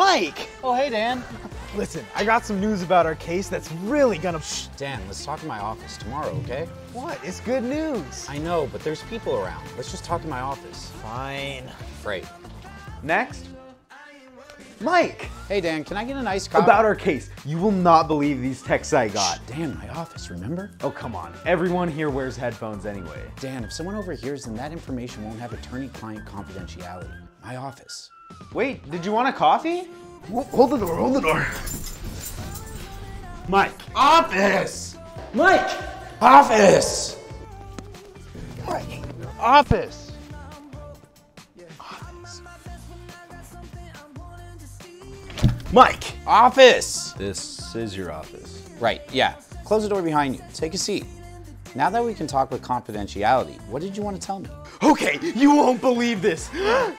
Mike! Oh, hey, Dan. Listen, I got some news about our case that's really gonna... Shh, Dan, let's talk in my office tomorrow, okay? What? It's good news. I know, but there's people around. Let's just talk in my office. Fine. Great. Next. Mike! Hey, Dan, can I get an iced coffee? About our case. You will not believe these texts I got. Shh, Dan, my office, remember? Oh, come on. Everyone here wears headphones anyway. Dan, if someone overhears, then that information won't have attorney-client confidentiality. My office. Wait, did you want a coffee? Hold the door, hold the door. Mike. Office! Mike! Office! Mike. Office! Office. Mike! Office! This is your office. Right, yeah. Close the door behind you. Take a seat. Now that we can talk with confidentiality, what did you want to tell me? Okay, you won't believe this.